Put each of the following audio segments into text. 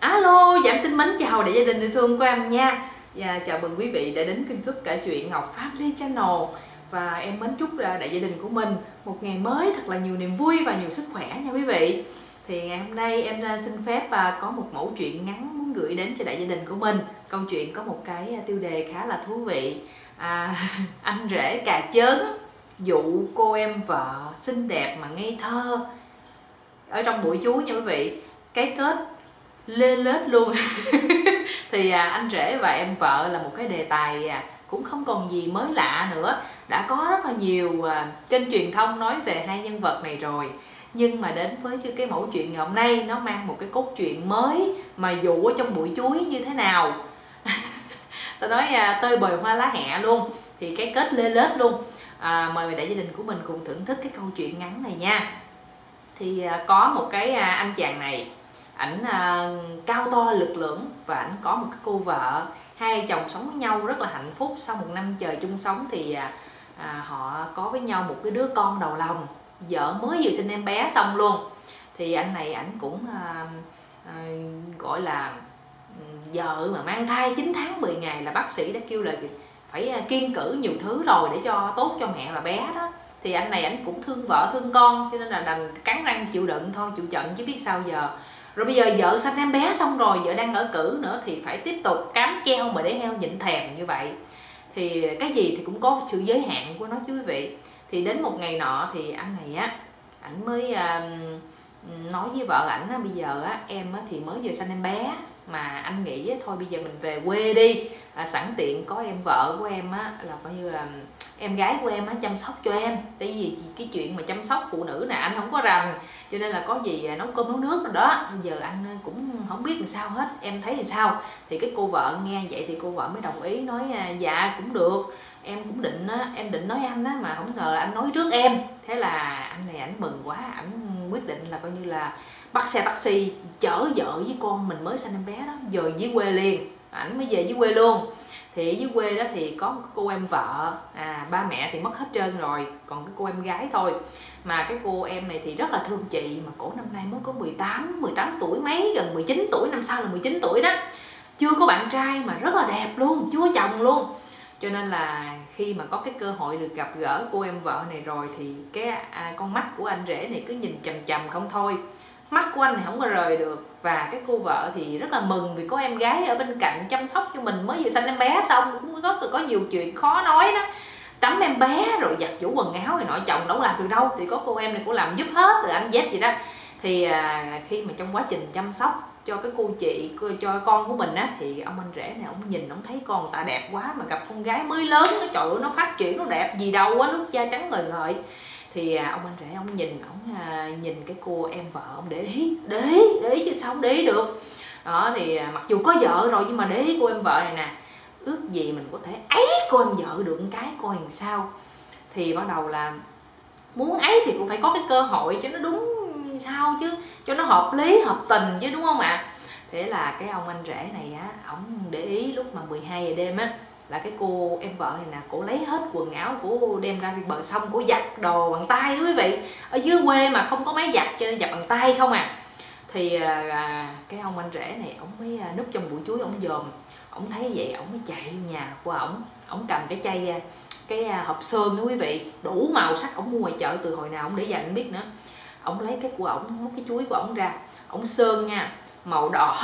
Alo, Giảm xin mến chào đại gia đình yêu thương của em nha. Và chào mừng quý vị đã đến kênh YouTube kể chuyện Ngọc Pháp Ly Channel. Và em mến chúc đại gia đình của mình một ngày mới thật là nhiều niềm vui và nhiều sức khỏe nha quý vị. Thì ngày hôm nay em xin phép có một mẫu chuyện ngắn muốn gửi đến cho đại gia đình của mình. Câu chuyện có một cái tiêu đề khá là thú vị. Anh rể cà chớn dụ cô em vợ xinh đẹp mà ngây thơ. Ở trong buổi chú nha quý vị, cái kết lê lết luôn. Thì anh rể và em vợ là một cái đề tài cũng không còn gì mới lạ nữa. Đã có rất là nhiều kênh truyền thông nói về hai nhân vật này rồi. Nhưng mà đến với cái mẫu chuyện ngày hôm nay, nó mang một cái cốt truyện mới mà dù ở trong bụi chuối như thế nào. Tôi nói tơi bời hoa lá hẹ luôn. Thì cái kết lê lết luôn. Mời đại gia đình của mình cùng thưởng thức cái câu chuyện ngắn này nha. Thì có một cái anh chàng này, ảnh cao to lực lưỡng và ảnh có một cái cô vợ. Hai chồng sống với nhau rất là hạnh phúc. Sau một năm trời chung sống thì họ có với nhau một cái đứa con đầu lòng. Vợ mới vừa sinh em bé xong luôn. Thì anh này ảnh cũng gọi là vợ mà mang thai 9 tháng 10 ngày là bác sĩ đã kêu là phải kiêng cữ nhiều thứ rồi để cho tốt cho mẹ và bé đó. Thì anh này ảnh cũng thương vợ thương con, cho nên là đành cắn răng chịu đựng thôi, chịu trận chứ biết sao giờ. Rồi bây giờ vợ sanh em bé xong rồi, vợ đang ở cữ nữa thì phải tiếp tục cám treo mà để heo nhịn thèm như vậy. Thì cái gì thì cũng có sự giới hạn của nó chứ quý vị. Thì đến một ngày nọ thì anh này á, ảnh mới nói với vợ ảnh á, bây giờ á, em á, thì mới vừa sanh em bé mà anh nghĩ á, thôi bây giờ mình về quê đi, sẵn tiện có em vợ của em á, là coi như là em gái của em á, chăm sóc cho em. Tại vì cái chuyện mà chăm sóc phụ nữ nè anh không có rành, cho nên là có gì nấu cơm nấu nước rồi đó, giờ anh cũng không biết làm sao hết, em thấy thì sao. Thì cái cô vợ nghe vậy thì cô vợ mới đồng ý, nói dạ cũng được, em cũng định á, em định nói anh á, mà không ngờ là anh nói trước em. Thế là anh này ảnh mừng quá, ảnh quyết định là coi như là bắt xe taxi chở vợ với con mình mới sanh em bé đó rồi dưới quê liền. Ảnh mới về dưới quê luôn. Thì ở dưới quê đó thì có một cô em vợ, ba mẹ thì mất hết trơn rồi, còn cái cô em gái thôi. Mà cái cô em này thì rất là thương chị, mà cổ năm nay mới có 18 tuổi mấy, gần 19 tuổi, năm sau là 19 tuổi đó. Chưa có bạn trai mà rất là đẹp luôn, chưa có chồng luôn. Cho nên là khi mà có cái cơ hội được gặp gỡ cô em vợ này rồi thì cái con mắt của anh rể này cứ nhìn chằm chằm không thôi. Mắt của anh này không có rời được. Và cái cô vợ thì rất là mừng vì có em gái ở bên cạnh chăm sóc cho mình, mới vừa sanh em bé xong cũng rất là có nhiều chuyện khó nói đó. Tắm em bé rồi giặt giũ quần áo rồi nội chồng đâu làm được đâu, thì có cô em này cô làm giúp hết, từ anh dép gì đó. Thì khi mà trong quá trình chăm sóc cho cái cô chị, cho con của mình á, thì ông anh rể này ông nhìn, ông thấy con ta đẹp quá, mà gặp con gái mới lớn, nó trời ơi, nó phát triển nó đẹp gì đâu quá, lúc da trắng ngời ngời. Thì ông anh rể ông nhìn, nhìn cái cô em vợ, ông để ý chứ sao không để ý được đó. Thì mặc dù có vợ rồi nhưng mà để ý cô em vợ này nè, ước gì mình có thể ấy cô em vợ được một cái coi làm sao. Thì bắt đầu là muốn ấy thì cũng phải có cái cơ hội cho nó đúng sao chứ, cho nó hợp lý hợp tình chứ, đúng không ạ? Thế là cái ông anh rể này á, ổng để ý lúc mà 12 giờ đêm á, là cái cô em vợ này nè, cổ lấy hết quần áo của đem ra bờ sông, cổ giặt đồ bằng tay đó quý vị. Ở dưới quê mà không có máy giặt cho nên giặt bằng tay không à. Thì cái ông anh rể này ổng mới núp trong bụi chuối, ổng dòm, ổng thấy vậy ổng mới chạy nhà qua ổng. Ổng cầm cái chai, cái hộp sơn đó quý vị, đủ màu sắc, ổng mua ngoài chợ từ hồi nào ổng để dành biết nữa. Ổng lấy cái của ổng, móc cái chuối của ổng ra, ổng sơn nha, màu đỏ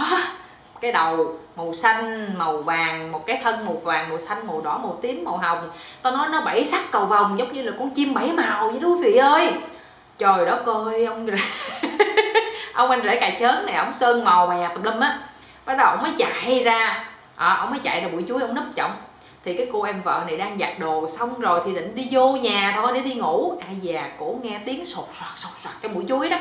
cái đầu, màu xanh, màu vàng, một cái thân màu vàng, màu xanh, màu đỏ, màu tím, màu hồng. Tao nói nó bảy sắc cầu vồng, giống như là con chim bảy màu vậy đó quý vị ơi. Trời đất ơi, ông ông anh rể cà chớn này ổng sơn màu mà nhà tùm lum á. Bắt đầu ổng mới chạy ra, ổng mới chạy ra bụi chuối, ổng núp chồng. Thì cái cô em vợ này đang giặt đồ xong rồi thì định đi vô nhà thôi để đi ngủ. Ai già cổ nghe tiếng sột soạt trong bụi chuối đó.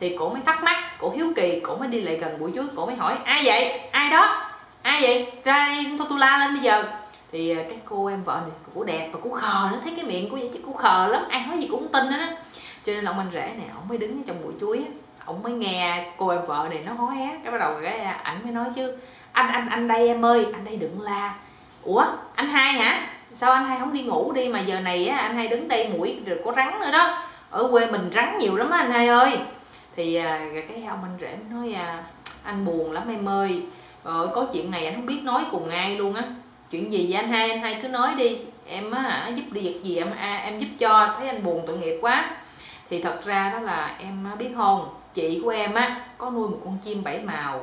Thì cổ mới thắc mắc, cổ hiếu kỳ, cổ mới đi lại gần bụi chuối, cổ mới hỏi ai vậy? Ai đó? Ai vậy? Ra đi, thôi tôi la lên bây giờ. Thì cái cô em vợ này cổ đẹp và cổ khờ nó, thấy cái miệng của vậy chứ cổ khờ lắm, ai nói gì cũng tin đó. Cho nên là ông anh rể này ổng mới đứng trong bụi chuối, ổng mới nghe cô em vợ này nó hó hé. Cái bắt đầu cái ảnh mới nói chứ anh đây em ơi, anh đây đừng la. Ủa anh hai hả? Sao anh hai không đi ngủ đi mà giờ này á, anh hai đứng đây mũi rồi có rắn nữa đó. Ở quê mình rắn nhiều lắm á anh hai ơi. Thì cái ông anh rể nói anh buồn lắm em ơi, có chuyện này anh không biết nói cùng ai luôn á. Chuyện gì vậy anh hai? Anh hai cứ nói đi em á, giúp đi việc gì em giúp cho, thấy anh buồn tội nghiệp quá. Thì thật ra đó là em biết không, chị của em á có nuôi một con chim bảy màu,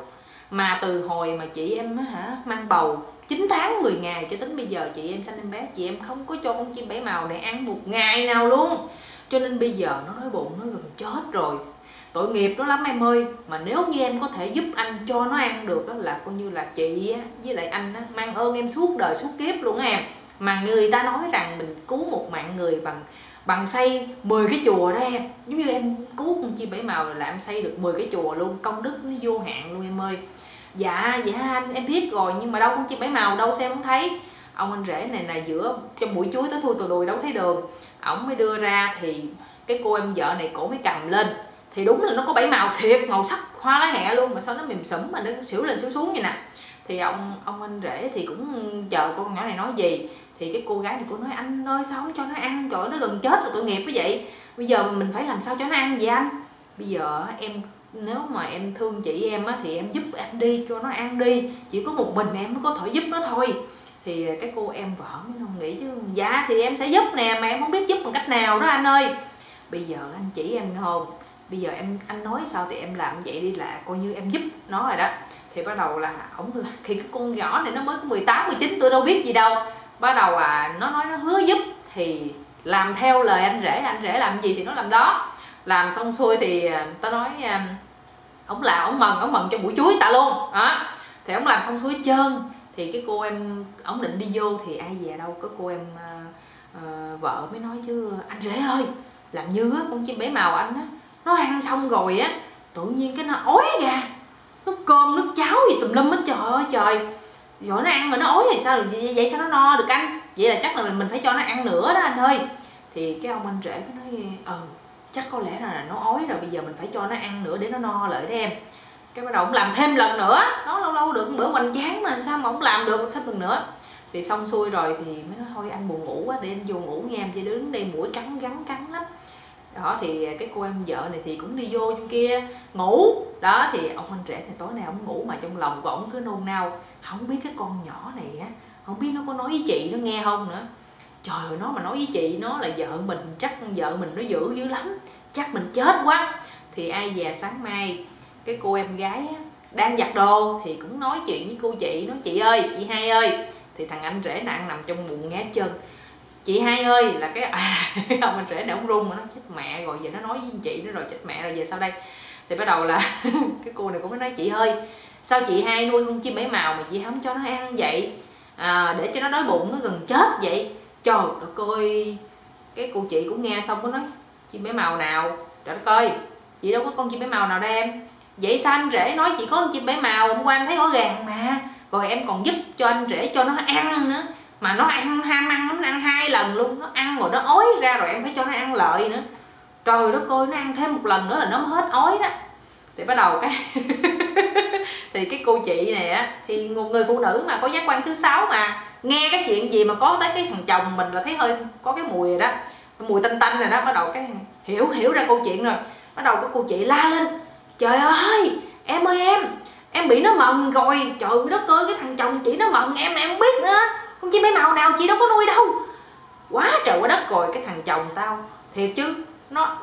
mà từ hồi mà chị em á mang bầu 9 tháng 10 ngày cho đến bây giờ chị em sanh em bé, chị em không có cho con chim bảy màu này ăn một ngày nào luôn. Cho nên bây giờ nó đói bụng, nó gần chết rồi, tội nghiệp nó lắm em ơi. Mà nếu như em có thể giúp anh cho nó ăn được đó, là coi như là chị với lại anh á, mang ơn em suốt đời suốt kiếp luôn á em. Mà người ta nói rằng mình cứu một mạng người bằng xây 10 cái chùa đó em. Giống như em cứu con chim bảy màu là em xây được 10 cái chùa luôn, công đức nó vô hạn luôn em ơi. Dạ dạ anh em biết rồi, nhưng mà đâu con chim bảy màu đâu xem không thấy. Ông anh rể này là giữa trong buổi chuối tới thui tù đùi đâu thấy đường. Ổng mới đưa ra thì cái cô em vợ này cổ mới cầm lên, thì đúng là nó có bảy màu thiệt, màu sắc hoa lá hẹ luôn, mà sao nó mềm sẫm mà nó xỉu lên xỉu xuống vậy nè. Thì ông anh rể thì cũng chờ con nhỏ này nói gì. Thì cái cô gái này cô nói anh ơi sao không cho nó ăn, trời nó gần chết rồi tội nghiệp quá vậy, bây giờ mình phải làm sao cho nó ăn vậy anh? Bây giờ em nếu mà em thương chị em á, thì em giúp anh đi cho nó ăn đi, chỉ có một mình em mới có thể giúp nó thôi. Thì cái cô em vợ mới không nghĩ chứ dạ thì em sẽ giúp nè, mà em không biết giúp bằng cách nào đó anh ơi. Bây giờ anh chỉ em không, bây giờ em anh nói sao thì em làm vậy đi, là coi như em giúp nó rồi đó. Thì bắt đầu là ổng, khi cái con nhỏ này nó mới có 18 19 tuổi đâu biết gì đâu, bắt đầu nó nói nó hứa giúp thì làm theo lời anh rể, làm gì thì nó làm đó. Làm xong xuôi thì tao nói ổng là ổng mừng cho buổi chuối ta luôn đó. Thì ổng làm xong xuôi trơn thì cái cô em ổng định đi vô thì ai về đâu có cô em vợ mới nói chứ anh rể ơi, làm như á con chim bảy màu anh á nó ăn xong rồi á tự nhiên cái nó ói ra, nó cơm nước cháo gì tùm lum hết, trời ơi trời, rồi nó ăn rồi nó ói thì sao vậy, sao nó no được anh? Vậy là chắc là mình phải cho nó ăn nữa đó anh ơi. Thì cái ông anh rể nói chắc có lẽ là nó ói rồi, bây giờ mình phải cho nó ăn nữa để nó no lại đó em. Cái bắt đầu cũng làm thêm lần nữa, nó lâu lâu được bữa hoành tráng mà sao mà không làm được thêm lần nữa. Thì xong xuôi rồi thì mới nói thôi anh buồn ngủ quá để anh vô ngủ nha em, chứ đứng đây mũi cắn lắm. Đó thì cái cô em vợ này thì cũng đi vô trong kia ngủ. Đó thì ông anh rể này tối nay ông ngủ mà trong lòng của ông cứ nôn nao, không biết cái con nhỏ này á, không biết nó có nói với chị nó nghe không nữa. Trời ơi, nó mà nói với chị nó là vợ mình, chắc vợ mình nó dữ dữ lắm, chắc mình chết quá. Thì ai dè sáng mai cái cô em gái á, đang giặt đồ thì cũng nói chuyện với cô chị, nói chị ơi, chị hai ơi. Thì thằng anh rể nặng nằm trong bụng ngã chân, chị hai ơi là cái ông anh rể này ông run mà nó chết mẹ rồi, giờ nó nói với chị nó rồi chết mẹ rồi, về sau đây. Thì bắt đầu là cái cô này cũng nói chị ơi sao chị hai nuôi con chim bảy màu mà chị không cho nó ăn vậy, để cho nó đói bụng nó gần chết vậy. Trời ơi coi, cái cô chị cũng nghe xong có nói chim bảy màu nào, trời đất ơi chị đâu có con chim bảy màu nào đây em. Vậy sao anh rể nói chị có con chim bảy màu hôm qua em thấy rõ ràng mà, rồi em còn giúp cho anh rể cho nó ăn nữa, mà nó ăn ham ăn lắm, nó ăn 2 lần luôn, nó ăn rồi nó ói ra rồi em phải cho nó ăn lợi nữa. Trời đất ơi, nó ăn thêm một lần nữa là nó mới hết ói đó. Thì bắt đầu cái thì cái cô chị này á, thì một người phụ nữ mà có giác quan thứ 6 mà nghe cái chuyện gì mà có tới cái thằng chồng mình là thấy hơi có cái mùi rồi đó, mùi tanh tanh rồi đó. Bắt đầu cái hiểu ra câu chuyện rồi, bắt đầu cái cô chị la lên trời ơi em ơi, em bị nó mần rồi, trời đất ơi cái thằng chồng chị nó mần em không biết nữa, con chim bảy màu nào chị đâu có nuôi đâu. Quá trời quá đất rồi, cái thằng chồng tao thiệt chứ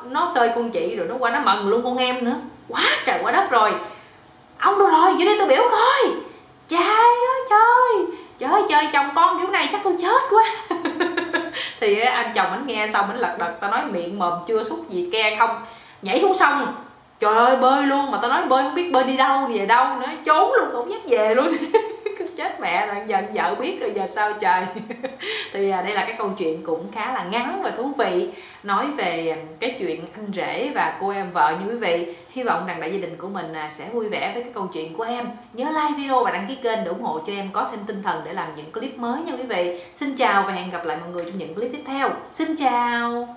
nó xơi con chị rồi nó qua nó mần luôn con em nữa, quá trời quá đất rồi. Ông đâu rồi, vô đây tôi biểu coi. Trời ơi trời, chồng con kiểu này chắc tôi chết quá. Thì anh chồng ảnh nghe xong ảnh lật đật, tao nói miệng mồm chưa xúc gì ke không, nhảy xuống sông. Trời ơi bơi luôn, mà tao nói bơi không biết bơi đi đâu về đâu nữa, trốn luôn không dám về luôn. Chết mẹ rồi, giờ vợ biết rồi giờ sao trời. Thì đây là cái câu chuyện cũng khá là ngắn và thú vị, nói về cái chuyện anh rể và cô em vợ như quý vị. Hy vọng rằng đại gia đình của mình sẽ vui vẻ với cái câu chuyện của em. Nhớ like video và đăng ký kênh để ủng hộ cho em có thêm tinh thần để làm những clip mới nha quý vị. Xin chào và hẹn gặp lại mọi người trong những clip tiếp theo. Xin chào.